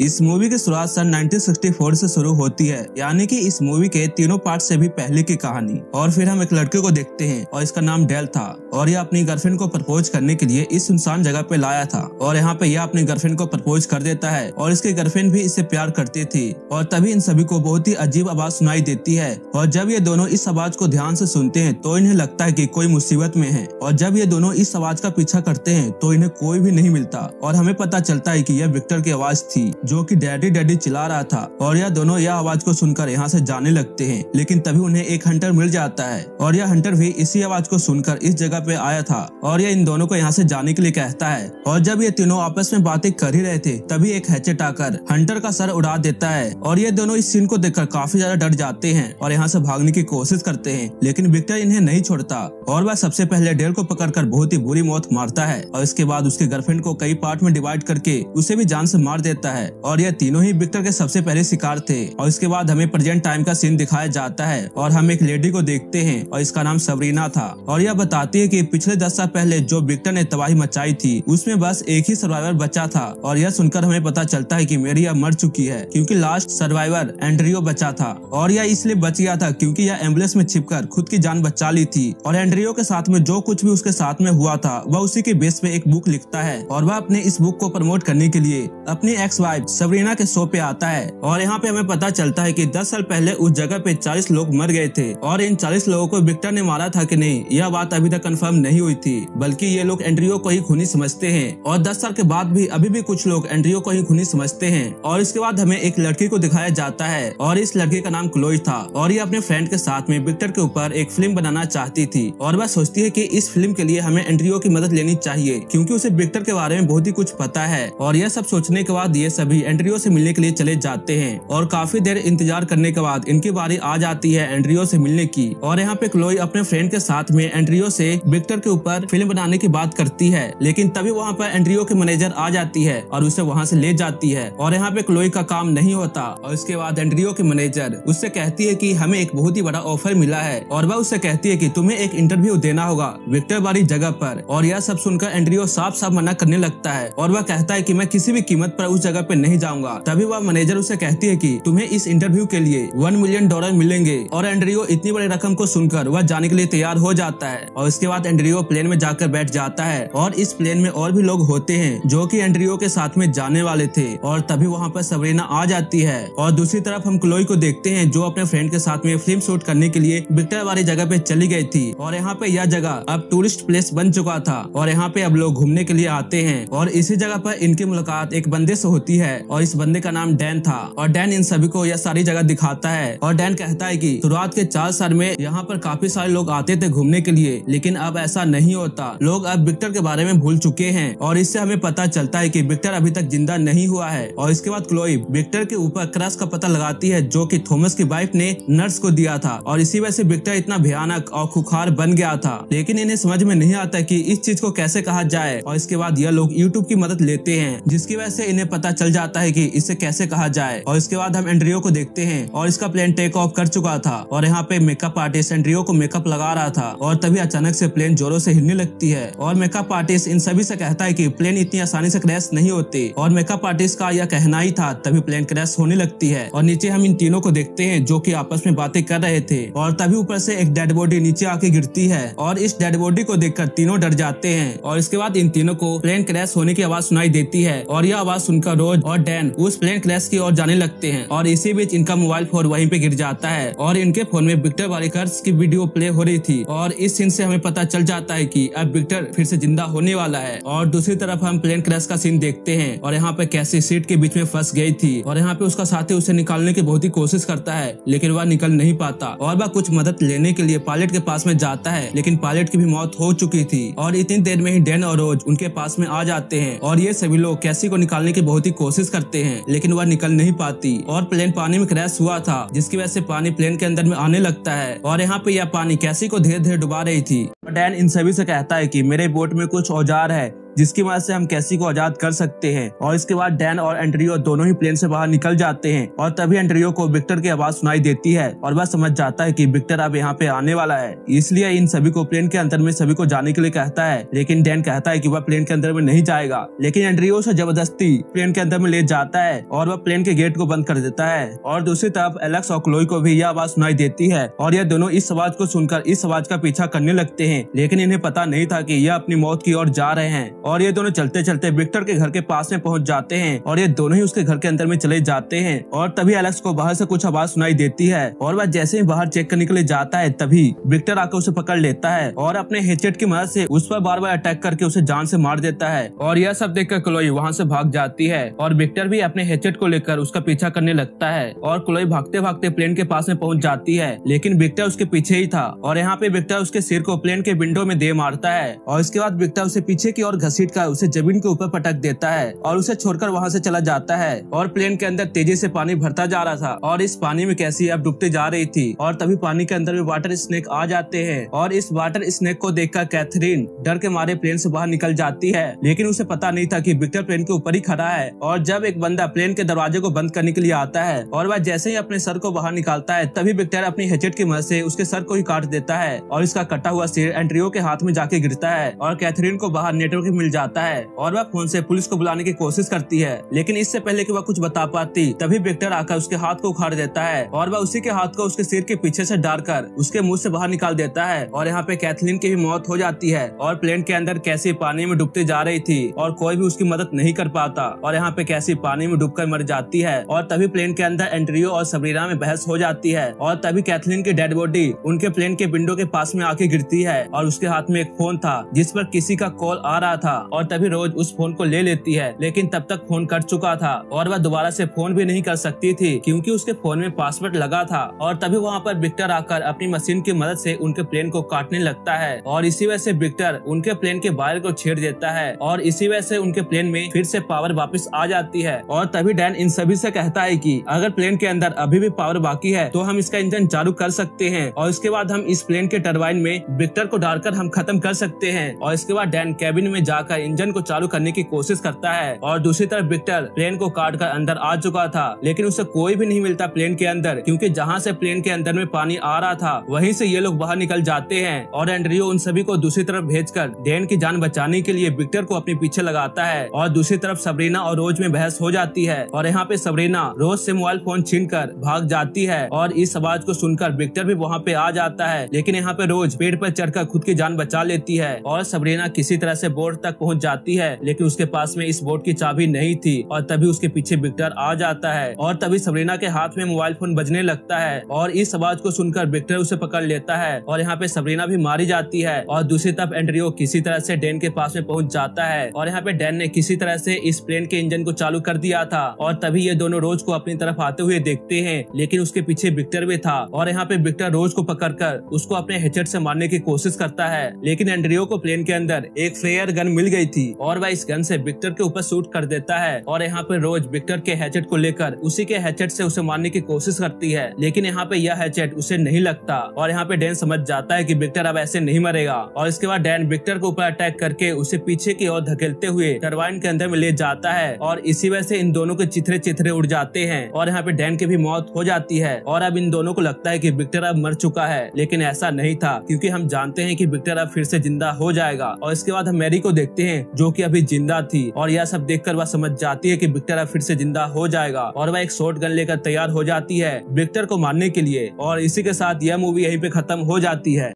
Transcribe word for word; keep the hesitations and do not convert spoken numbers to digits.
इस मूवी की शुरुआत सन उन्नीस सौ चौंसठ से शुरू होती है, यानी कि इस मूवी के तीनों पार्ट से भी पहले की कहानी। और फिर हम एक लड़के को देखते हैं और इसका नाम डेल था और यह अपनी गर्लफ्रेंड को प्रपोज करने के लिए इस सुनसान जगह पे लाया था और यहाँ पे यह अपनी गर्लफ्रेंड को प्रपोज कर देता है और इसकी गर्लफ्रेंड भी इससे प्यार करती थी और तभी इन सभी को बहुत ही अजीब आवाज सुनाई देती है। और जब ये दोनों इस आवाज को ध्यान से सुनते हैं तो इन्हें लगता है कि कोई मुसीबत में है और जब ये दोनों इस आवाज का पीछा करते हैं तो इन्हें कोई भी नहीं मिलता और हमें पता चलता है कि यह विक्टर की आवाज थी जो कि डैडी डैडी चिल्ला रहा था और यह दोनों यह आवाज को सुनकर यहाँ से जाने लगते हैं। लेकिन तभी उन्हें एक हंटर मिल जाता है और यह हंटर भी इसी आवाज को सुनकर इस जगह पे आया था और यह इन दोनों को यहाँ से जाने के लिए कहता है। और जब ये तीनों आपस में बातें कर ही रहे थे तभी एक हैचेट आकर हंटर का सर उड़ा देता है और ये दोनों इस सीन को देखकर काफी ज्यादा डर जाते हैं और यहाँ से भागने की कोशिश करते हैं लेकिन विक्टर इन्हें नहीं छोड़ता और वह सबसे पहले डेल को पकड़कर बहुत ही बुरी मौत मारता है और इसके बाद उसके गर्लफ्रेंड को कई पार्ट में डिवाइड करके उसे भी जान से मार देता है और यह तीनों ही विक्टर के सबसे पहले शिकार थे। और इसके बाद हमें प्रेजेंट टाइम का सीन दिखाया जाता है और हम एक लेडी को देखते हैं और इसका नाम सबरीना था और यह बताती है कि पिछले दस साल पहले जो विक्टर ने तबाही मचाई थी उसमें बस एक ही सर्वाइवर बचा था और यह सुनकर हमें पता चलता है कि मेरी यह मर चुकी है क्योंकि लास्ट सर्वाइवर एंड्रियो बचा था और यह इसलिए बच गया था क्योंकि यह एम्बुलेंस में छिपकर खुद की जान बचा ली थी। और एंड्रियो के साथ में जो कुछ भी उसके साथ में हुआ था वह उसी के बेस पे एक बुक लिखता है और वह अपने इस बुक को प्रमोट करने के लिए अपनी एक्स वाइफ सबरीना के शो पे आता है और यहाँ पे हमें पता चलता है कि दस साल पहले उस जगह पे चालीस लोग मर गए थे और इन चालीस लोगों को विक्टर ने मारा था कि नहीं यह बात अभी तक कंफर्म नहीं हुई थी, बल्कि ये लोग एंड्रियो को ही खूनी समझते हैं। और दस साल के बाद भी अभी भी कुछ लोग एंड्रियो को ही खूनी समझते हैं। और इसके बाद हमें एक लड़की को दिखाया जाता है और इस लड़की का नाम क्लोई था और ये अपने फ्रेंड के साथ में विक्टर के ऊपर एक फिल्म बनाना चाहती थी और वह सोचती है कि इस फिल्म के लिए हमें एंड्रियो की मदद लेनी चाहिए क्योंकि उसे विक्टर के बारे में बहुत ही कुछ पता है। और यह सब सोचने के बाद ये सभी एंड्रियो से मिलने के लिए चले जाते हैं और काफी देर इंतजार करने के बाद इनकी बारी आ जाती है एंड्रियो से मिलने की। और यहाँ पे क्लोई अपने फ्रेंड के साथ में एंड्रियो से विक्टर के ऊपर फिल्म बनाने की बात करती है लेकिन तभी वहाँ पर एंड्रियो के मैनेजर आ जाती है और उसे वहाँ से ले जाती है और यहाँ पे क्लोई का काम नहीं होता और इसके बाद एंड्रियो के मैनेजर उससे कहती है कि हमें एक बहुत ही बड़ा ऑफर मिला है और वह उससे कहती है कि तुम्हें एक इंटरव्यू देना होगा विक्टर वाली जगह पर। और यह सब सुनकर एंड्रियो साफ साफ मना करने लगता है और वह कहता है कि मैं किसी भी कीमत पर उस जगह पे नहीं जाऊंगा। तभी वह मैनेजर उसे कहती है कि तुम्हें इस इंटरव्यू के लिए वन मिलियन डॉलर मिलेंगे और एंड्रियो इतनी बड़ी रकम को सुनकर वह जाने के लिए तैयार हो जाता है। और इसके बाद एंड्रियो प्लेन में जाकर बैठ जाता है और इस प्लेन में और भी लोग होते हैं जो कि एंड्रियो के साथ में जाने वाले थे। और तभी वहाँ पर सबरीना आ जाती है और दूसरी तरफ हम क्लोई को देखते हैं जो अपने फ्रेंड के साथ में फिल्म शूट करने के लिए विक्टर वाली जगह पे चली गई थी और यहाँ पे यह जगह अब टूरिस्ट प्लेस बन चुका था और यहाँ पे अब लोग घूमने के लिए आते हैं। और इसी जगह पर इनकी मुलाकात एक बंदे से होती है और इस बंदे का नाम डैन था और डैन इन सभी को यह सारी जगह दिखाता है और डैन कहता है कि शुरुआत के चार साल में यहाँ पर काफी सारे लोग आते थे घूमने के लिए लेकिन अब ऐसा नहीं होता, लोग अब विक्टर के बारे में भूल चुके हैं। और इससे हमें पता चलता है कि विक्टर अभी तक जिंदा नहीं हुआ है। और इसके बाद क्लोई विक्टर के ऊपर क्रश का पता लगाती है जो कि थॉमस की वाइफ ने नर्स को दिया था और इसी वजह से विक्टर इतना भयानक और खुखार बन गया था। लेकिन इन्हें समझ में नहीं आता कि इस चीज को कैसे कहा जाए और इसके बाद यह लोग यूट्यूब की मदद लेते हैं जिसकी वजह से इन्हें पता चल जाता है कि इसे कैसे कहा जाए। और इसके बाद हम एंड्रियो को देखते हैं और इसका प्लेन टेक ऑफ कर चुका था और यहाँ पे मेकअप आर्टिस्ट एंड्रियो को मेकअप लगा रहा था और तभी अचानक से प्लेन जोरों से हिलने लगती है और मेकअप आर्टिस्ट इन सभी से कहता है कि प्लेन इतनी आसानी से क्रैश नहीं होती और मेकअप आर्टिस्ट का यह कहना ही था। तभी प्लेन क्रैश होने लगती है और नीचे हम इन तीनों को देखते हैं जो कि आपस में बातें कर रहे थे और तभी ऊपर से एक डेड बॉडी नीचे आके गिरती है और इस डेड बॉडी को देखकर तीनों डर जाते हैं। और इसके बाद इन तीनों को प्लेन क्रैश होने की आवाज सुनाई देती है और यह आवाज सुनकर रोज और डैन उस प्लेन क्रैश की ओर जाने लगते हैं और इसी बीच इनका मोबाइल फोन वहीं पे गिर जाता है और इनके फोन में विक्टर वारिकर्स की वीडियो प्ले हो रही थी और इस सीन से हमें पता चल जाता है कि अब विक्टर फिर से जिंदा होने वाला है। और दूसरी तरफ हम प्लेन क्रैश का सीन देखते हैं और यहाँ पे कैसी सीट के बीच में फंस गई थी और यहाँ पे उसका साथी उसे निकालने की बहुत ही कोशिश करता है लेकिन वह निकल नहीं पाता और वह कुछ मदद लेने के लिए पायलट के पास में जाता है लेकिन पायलट की भी मौत हो चुकी थी। और इतनी देर में ही डैन और रोज उनके पास में आ जाते हैं और ये सभी लोग कैसी को निकालने की बहुत ही कोशिश करते हैं लेकिन वह निकल नहीं पाती और प्लेन पानी में क्रैश हुआ था जिसकी वजह से पानी प्लेन के अंदर में आने लगता है और यहाँ पे यह पानी कैसी को धीरे धीरे डुबा रही थी। डैन इन सभी से कहता है कि मेरे बोट में कुछ औजार है जिसकी वजह से हम कैसी को आजाद कर सकते हैं। और इसके बाद डैन और एंड्रियो दोनों ही प्लेन से बाहर निकल जाते हैं और तभी एंड्रियो को विक्टर की आवाज सुनाई देती है और वह समझ जाता है कि विक्टर अब यहाँ पे आने वाला है, इसलिए इन सभी को प्लेन के अंदर में सभी को जाने के लिए कहता है। लेकिन डैन कहता है कि वह प्लेन के अंदर में नहीं जाएगा, लेकिन एंड्रियो उसे जबरदस्ती प्लेन के अंदर में ले जाता है और वह प्लेन के गेट को बंद कर देता है। और दूसरी तरफ एलेक्स और क्लोई को भी यह आवाज सुनाई देती है और यह दोनों इस आवाज को सुनकर इस आवाज का पीछा करने लगते हैं, लेकिन इन्हें पता नहीं था कि यह अपनी मौत की ओर जा रहे हैं। और ये दोनों चलते चलते विक्टर के घर के पास में पहुंच जाते हैं और ये दोनों ही उसके घर के अंदर में चले जाते हैं। और तभी एलेक्स को बाहर से कुछ आवाज सुनाई देती है और वह जैसे ही बाहर चेक करने के लिए जाता है तभी विक्टर आकर उसे पकड़ लेता है और अपने हेचेट की मदद से उस पर बार बार अटैक करके उसे जान से मार देता है। और यह सब देखकर क्लोई वहाँ से भाग जाती है और विक्टर भी अपने हेचेट को लेकर उसका पीछा करने लगता है और क्लोई भागते भागते प्लेन के पास में पहुँच जाती है, लेकिन विक्टर उसके पीछे ही था। और यहाँ पे विक्टर उसके सिर को प्लेन के विंडो में दे मारता है और इसके बाद विक्टर उसे पीछे की ओर घसीट कर उसे जमीन के ऊपर पटक देता है और उसे छोड़कर वहाँ से चला जाता है। और प्लेन के अंदर तेजी से पानी भरता जा रहा था और इस पानी में कैसी अब डूबते जा रही थी। और तभी पानी के अंदर में वाटर स्नेक आ जाते हैं और इस वाटर स्नेक को देखकर कैथरीन डर के मारे प्लेन से बाहर निकल जाती है, लेकिन उसे पता नहीं था कि विक्टर प्लेन के ऊपर ही खड़ा है। और जब एक बंदा प्लेन के दरवाजे को बंद करने के लिए आता है और वह जैसे ही अपने सर को बाहर निकालता है तभी विक्टर अपनी हेचेट की मदद से उसके सर को ही काट देता है और इसका कटा हुआ सिर एंड्रियो के हाथ में जाके गिरता है और कैथरीन को बाहर नेटवर्क मिल जाता है और वह फोन से पुलिस को बुलाने की कोशिश करती है, लेकिन इससे पहले कि वह कुछ बता पाती तभी विक्टर आकर उसके हाथ को उखाड़ देता है और वह उसी के हाथ को उसके सिर के पीछे से डालकर उसके मुंह से बाहर निकाल देता है। और यहाँ पे कैथरीन की भी मौत हो जाती है और प्लेन के अंदर कैसी पानी में डूबते जा रही थी और कोई भी उसकी मदद नहीं कर पाता और यहाँ पे कैसी पानी में डूबकर मर जाती है। और तभी प्लेन के अंदर एंड्रियो और सबरीना में बहस हो जाती है और तभी कैथरीन की डेड बॉडी उनके प्लेन के विंडो के पास में आके गिरती है और उसके हाथ में एक फोन था जिस पर किसी का कॉल आ रहा था। और तभी रोज उस फोन को ले लेती है, लेकिन तब तक फोन कट चुका था और वह दोबारा से फोन भी नहीं कर सकती थी क्योंकि उसके फोन में पासवर्ड लगा था। और तभी वहाँ पर विक्टर आकर अपनी मशीन की मदद से उनके प्लेन को काटने लगता है और इसी वजह से विक्टर उनके प्लेन के वायर को छेड़ देता है और इसी वजह से उनके प्लेन में फिर से पावर वापस आ जाती है। और तभी डैन इन सभी से कहता है कि अगर प्लेन के अंदर अभी भी पावर बाकी है तो हम इसका इंजन चालू कर सकते हैं और इसके बाद हम इस प्लेन के टर्बाइन में विक्टर को डालकर हम खत्म कर सकते हैं। और इसके बाद डैन कैबिन में जाकर इंजन को चालू करने की कोशिश करता है और दूसरी तरफ विक्टर प्लेन को काटकर अंदर आ चुका था, लेकिन उसे कोई भी नहीं मिलता प्लेन के अंदर क्योंकि जहाँ से प्लेन के अंदर में पानी आ रहा था वहीं से ये लोग बाहर निकल जाते हैं। और एंड्रियो उन सभी को दूसरी तरफ भेजकर डैन की जान बचाने के लिए विक्टर को अपने पीछे लगाता है। और दूसरी तरफ सबरीना और रोज में बहस हो जाती है और यहाँ पे सबरीना रोज से मोबाइल फोन छीनकर भाग जाती है और इस आवाज को सुनकर विक्टर भी वहाँ पे आ जाता है, लेकिन यहाँ पे रोज पेड़ पर चढ़कर खुद की जान बचा लेती है। और सबरीना किसी तरह से बोर्ड तक पहुंच जाती है, लेकिन उसके पास में इस बोर्ड की चाबी नहीं थी। और तभी उसके पीछे विक्टर आ जाता है और तभी सबरीना के हाथ में मोबाइल फोन बजने लगता है और इस आवाज को सुनकर विक्टर उसे पकड़ लेता है और यहाँ पे सबरीना भी मारी जाती है। और दूसरी तरफ एंड्रियो किसी तरह से डैन के पास में पहुंच जाता है और यहाँ पे डैन ने किसी तरह से इस प्लेन के इंजन को चालू कर दिया था। और तभी ये दोनों रोज को अपनी तरफ आते हुए देखते है, लेकिन उसके पीछे विक्टर भी था और यहाँ पे विक्टर रोज को पकड़ कर उसको अपने हेडसेट से मारने की कोशिश करता है, लेकिन एंड्रियो को प्लेन के अंदर एक फ्लेयर गन मिल गई थी और वह इस गन से विक्टर के ऊपर शूट कर देता है। और यहाँ पे रोज विक्टर के हैचेट को लेकर उसी के हैचेट से उसे मारने की कोशिश करती है, लेकिन यहाँ पे यह हैचेट उसे नहीं लगता। और यहाँ पे डैन समझ जाता है कि विक्टर अब ऐसे नहीं मरेगा और इसके बाद डैन विक्टर के ऊपर अटैक करके उसे पीछे की ओर धकेलते हुए टरबाइन के अंदर में ले जाता है और इसी वजह से इन दोनों के चिथरे चिथरे उड़ जाते हैं और यहाँ पे डैन की भी मौत हो जाती है। और अब इन दोनों को लगता है कि विक्टर अब मर चुका है, लेकिन ऐसा नहीं था क्योंकि हम जानते हैं कि विक्टर अब फिर से जिंदा हो जाएगा। और इसके बाद हम मैरी को देखते हैं जो कि अभी जिंदा थी और यह सब देखकर वह समझ जाती है कि विक्टर अब फिर से जिंदा हो जाएगा और वह एक शॉटगन लेकर तैयार हो जाती है विक्टर को मारने के लिए। और इसी के साथ यह मूवी यहीं पे खत्म हो जाती है।